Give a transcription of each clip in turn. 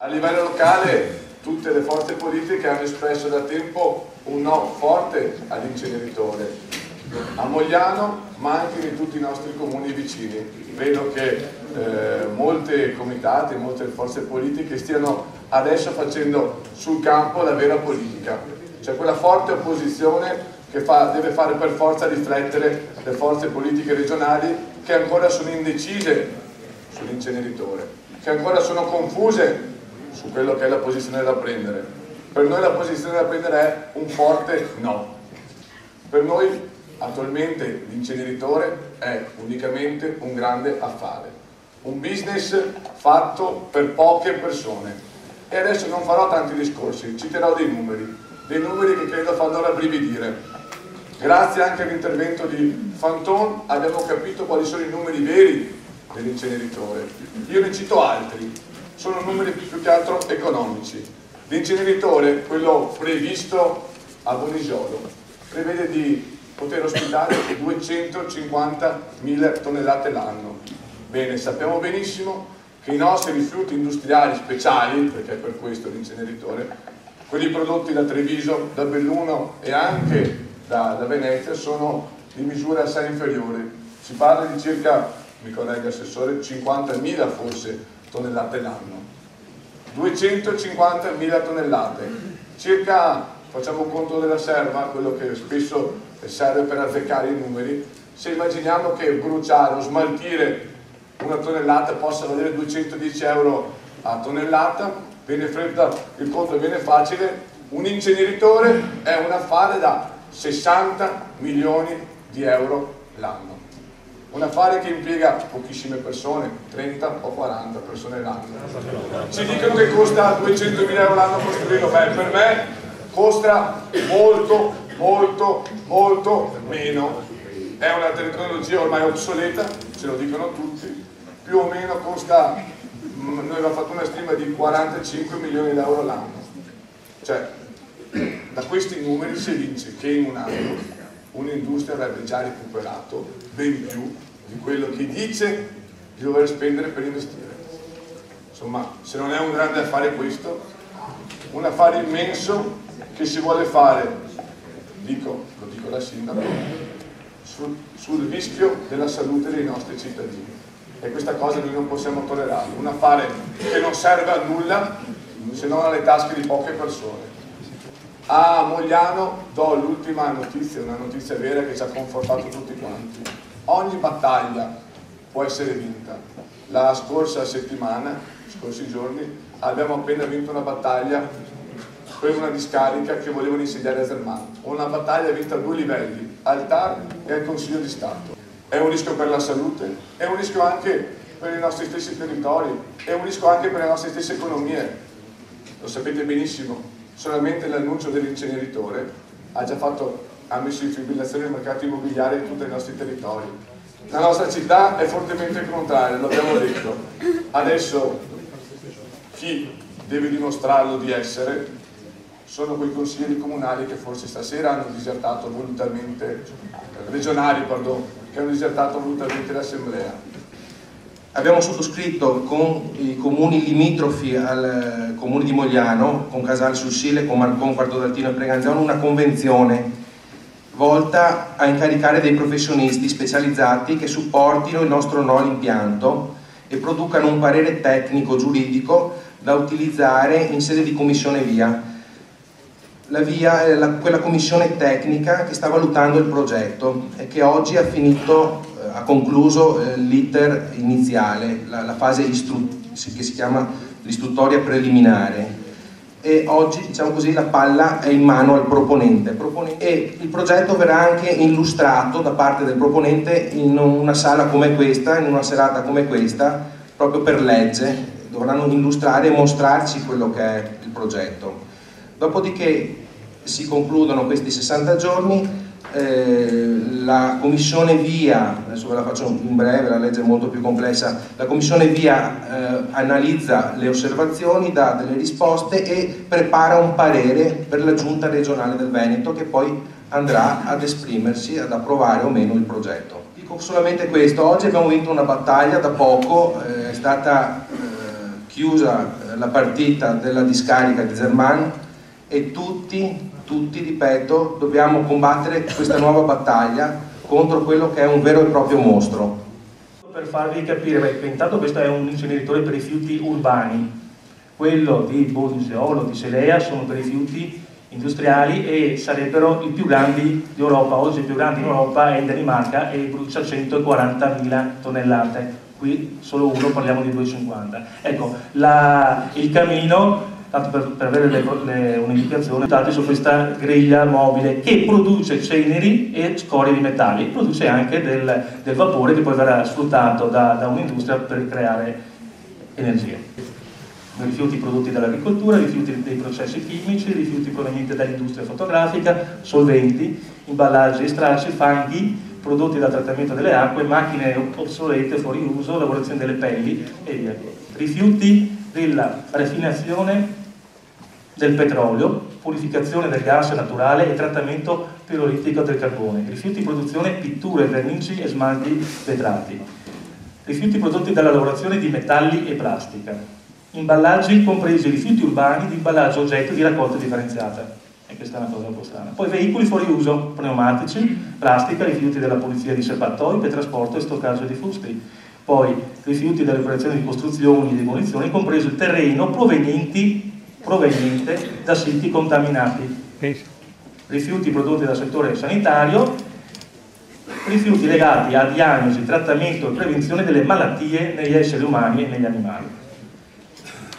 A livello locale tutte le forze politiche hanno espresso da tempo un no forte all'inceneritore, a Mogliano ma anche in tutti i nostri comuni vicini. Vedo che molti comitati, molte forze politiche stiano adesso facendo sul campo la vera politica, cioè quella forte opposizione che deve fare per forza riflettere le forze politiche regionali che ancora sono indecise sull'inceneritore, che ancora sono confuse su quello che è la posizione da prendere. Per noi la posizione da prendere è un forte no. Per noi attualmente l'inceneritore è unicamente un grande affare, un business fatto per poche persone. E adesso non farò tanti discorsi, citerò dei numeri che credo fanno rabbrividire. Grazie anche all'intervento di Fanton abbiamo capito quali sono i numeri veri dell'inceneritore. Io ne cito altri, sono numeri più che altro economici. L'inceneritore, quello previsto a Bonisiolo, prevede di poter ospitare 250.000 tonnellate l'anno. Bene, sappiamo benissimo che i nostri rifiuti industriali speciali, perché è per questo l'inceneritore, quelli prodotti da Treviso, da Belluno e anche da Venezia, sono di misura assai inferiore. Si parla di circa, mi collega assessore, 50.000 forse tonnellate l'anno. 250.000 tonnellate, circa, facciamo un conto della serva, quello che spesso serve per azzeccare i numeri, se immaginiamo che bruciare o smaltire una tonnellata possa valere 210 euro a tonnellata, viene fredda, il conto viene facile, un inceneritore è un affare da 60 milioni di euro l'anno. Un affare che impiega pochissime persone, 30 o 40 persone l'anno. Ci dicono che costa 200.000 euro l'anno costruirlo, beh, per me costa molto, molto, molto meno. È una tecnologia ormai obsoleta, ce lo dicono tutti, più o meno costa... Noi abbiamo fatto una stima di 45 milioni di euro l'anno, cioè da questi numeri si evince che in un anno un'industria avrebbe già recuperato ben più di quello che dice di dover spendere per investire. Insomma, se non è un grande affare questo, un affare immenso che si vuole fare, lo dico la sindaco, sul rischio della salute dei nostri cittadini. E questa cosa noi non possiamo tollerarla, un affare che non serve a nulla se non alle tasche di poche persone. A Mogliano do l'ultima notizia, una notizia vera che ci ha confortato tutti quanti. Ogni battaglia può essere vinta. La scorsa settimana, i scorsi giorni, abbiamo appena vinto una battaglia per una discarica che volevano insediare a Zerman. Una battaglia vinta a due livelli, al TAR e al Consiglio di Stato. È un rischio per la salute, è un rischio anche per i nostri stessi territori, è un rischio anche per le nostre stesse economie. Lo sapete benissimo, solamente l'annuncio dell'inceneritore ha messo in fibrillazione il mercato immobiliare in tutti i nostri territori. La nostra città è fortemente contraria, l'abbiamo detto. Adesso chi deve dimostrarlo di essere sono quei consiglieri comunali che forse stasera hanno disertato volutamente, regionali, che hanno disertato volutamente l'assemblea. Abbiamo sottoscritto con i comuni limitrofi al comune di Mogliano, con Casal Sussile, con Marcon, Quarto d'Altino e Preganziano, una convenzione volta a incaricare dei professionisti specializzati che supportino il nostro no all'impianto e producano un parere tecnico giuridico da utilizzare in sede di commissione VIA. La VIA è quella commissione tecnica che sta valutando il progetto e che oggi ha concluso l'iter iniziale, la fase che si chiama l'istruttoria preliminare, e oggi, diciamo così, la palla è in mano al proponente e il progetto verrà anche illustrato da parte del proponente in una sala come questa, in una serata come questa, proprio per legge, dovranno illustrare e mostrarci quello che è il progetto. Dopodiché si concludono questi 60 giorni, la Commissione VIA, adesso ve la faccio in breve, la legge è molto più complessa, la Commissione VIA analizza le osservazioni, dà delle risposte e prepara un parere per la Giunta regionale del Veneto che poi andrà ad esprimersi, ad approvare o meno il progetto. Dico solamente questo, oggi abbiamo vinto una battaglia da poco, è stata chiusa la partita della discarica di Zerman e tutti, ripeto, dobbiamo combattere questa nuova battaglia contro quello che è un vero e proprio mostro. Per farvi capire, beh, intanto questo è un inceneritore per rifiuti urbani, quello di Bonisiolo, di Selea sono per rifiuti industriali e sarebbero i più grandi d'Europa. Oggi il più grande in Europa è in Danimarca e brucia 140.000 tonnellate. Qui solo uno, parliamo di 250. Ecco, il camino, tanto per avere un'indicazione, è su questa griglia mobile che produce ceneri e scorie di metalli, produce anche del vapore che poi verrà sfruttato da un'industria per creare energia. Rifiuti prodotti dall'agricoltura, rifiuti dei processi chimici, rifiuti provenienti dall'industria fotografica, solventi, imballaggi e stracci, fanghi, prodotti dal trattamento delle acque, macchine obsolete, fuori uso, lavorazione delle pelli e via. Rifiuti della raffinazione del petrolio, purificazione del gas naturale e trattamento pirolitico del carbone. Rifiuti di produzione, pitture, vernici e smalti vetrati. Rifiuti prodotti dalla lavorazione di metalli e plastica. Imballaggi compresi rifiuti urbani di imballaggio oggetto di raccolta differenziata, e questa è una cosa un po' strana. Poi veicoli fuori uso, pneumatici, plastica, rifiuti della pulizia di serbatoi per trasporto e stoccaggio di fusti, poi rifiuti delle operazioni di costruzioni e demolizioni, compreso il terreno proveniente da siti contaminati, rifiuti prodotti dal settore sanitario, rifiuti legati a diagnosi, trattamento e prevenzione delle malattie negli esseri umani e negli animali.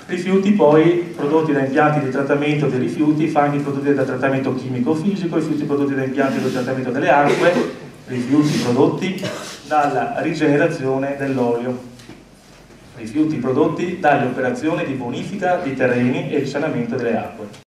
Rifiuti poi prodotti da impianti di trattamento dei rifiuti, fanghi prodotti da trattamento chimico-fisico, rifiuti prodotti da impianti di trattamento delle acque, rifiuti prodotti dalla rigenerazione dell'olio, rifiuti prodotti dalle operazioni di bonifica di terreni e risanamento delle acque.